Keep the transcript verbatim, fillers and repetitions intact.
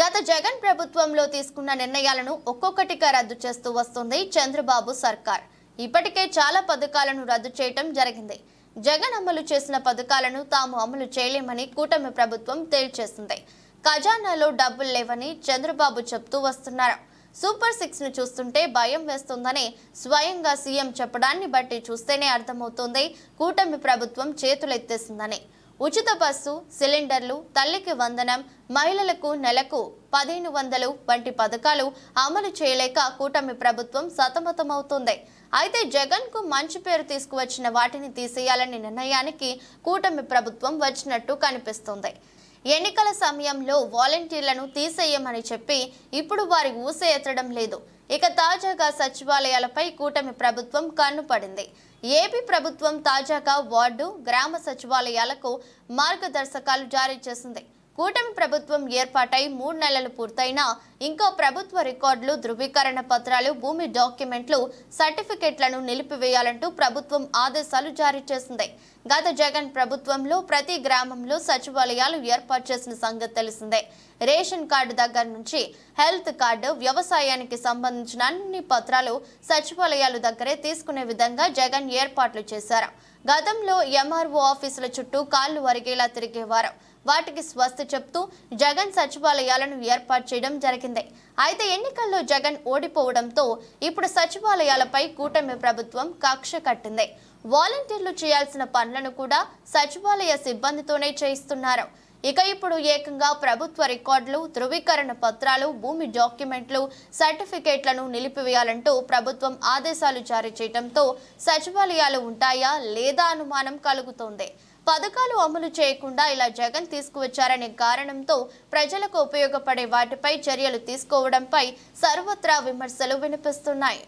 గత జగన్ ప్రభుత్వంలో తీసుకున్న నిర్ణయాలను ఒక్కొక్కటిగా రద్దు చేస్తూ వస్తుంది చంద్రబాబు సర్కార్. ఇప్పటికే చాలా పథకాలను రద్దు చేయడం జరిగింది. జగన్ అమలు చేసిన పథకాలను తాము అమలు చేయలేమని కూటమి ప్రభుత్వం తేల్చేసింది. ఖజానాలో డబ్బులు లేవని చంద్రబాబు చెప్తూ వస్తున్నారు. సూపర్ సిక్స్ ను చూస్తుంటే భయం వేస్తుందని స్వయంగా సీఎం చెప్పడాన్ని బట్టి చూస్తేనే అర్థమవుతుంది కూటమి ప్రభుత్వం చేతులెత్తేసిందని. ఉచిత బస్సు, సిలిండర్లు, తల్లికి వందనం, మహిళలకు నెలకు పదిహేను వందలు వంటి పథకాలు అమలు చేయలేక కూటమి ప్రభుత్వం సతమతమవుతుంది. అయితే జగన్ కు మంచి పేరు తీసుకువచ్చిన వాటిని తీసేయాలనే నిర్ణయానికి కూటమి ప్రభుత్వం వచ్చినట్టు కనిపిస్తుంది. ఎన్నికల సమయంలో వాలంటీర్లను తీసేయమని చెప్పి ఇప్పుడు వారి ఊసే ఎత్తడం లేదు. ఇక తాజాగా సచివాలయాలపై కూటమి ప్రభుత్వం కన్నుపడింది. ఏపీ ప్రభుత్వం తాజాగా వార్డు, గ్రామ సచివాలయాలకు మార్గదర్శకాలు జారీ చేసింది. కూటమి ప్రభుత్వం ఏర్పాటై మూడు నెలలు పూర్తయినా ఇంకా ప్రభుత్వ రికార్డులు, ధృవీకరణ పత్రాలు, భూమి డాక్యుమెంట్లు, సర్టిఫికెట్లను నిలిపివేయాలంటూ ప్రభుత్వం ఆదేశాలు జారీ చేసింది. గత జగన్ ప్రభుత్వంలో ప్రతి గ్రామంలో సచివాలయాలు ఏర్పాటు చేసిన సంగతి తెలిసిందే. రేషన్ కార్డు దగ్గర నుంచి హెల్త్ కార్డు, వ్యవసాయానికి సంబంధించిన అన్ని పత్రాలు సచివాలయాల దగ్గరే తీసుకునే విధంగా జగన్ ఏర్పాట్లు చేశారు. గతంలో ఎంఆర్ఓ ఆఫీసుల చుట్టూ కాళ్లు వరిగేలా తిరిగేవారు. వాటికి స్వస్తి చెప్తూ జగన్ సచివాలయాలను ఏర్పాటు చేయడం జరిగింది. అయితే ఎన్నికల్లో జగన్ ఓడిపోవడంతో ఇప్పుడు సచివాలయాలపై కూటమి ప్రభుత్వం కక్ష కట్టింది. వాలంటీర్లు చేయాల్సిన పనులను కూడా సచివాలయ సిబ్బందితోనే చేయిస్తున్నారు. ఇక ఇప్పుడు ఏకంగా ప్రభుత్వ రికార్డులు, ధృవీకరణ పత్రాలు, భూమి డాక్యుమెంట్లు, సర్టిఫికేట్లను నిలిపివేయాలంటూ ప్రభుత్వం ఆదేశాలు జారీ చేయడంతో సచివాలయాలు ఉంటాయా లేదా అనుమానం కలుగుతోంది. పథకాలు అమలు చేయకుండా ఇలా జగన్ తీసుకువచ్చారనే కారణంతో ప్రజలకు ఉపయోగపడే వాటిపై చర్యలు తీసుకోవడంపై సర్వత్రా విమర్శలు వినిపిస్తున్నాయి.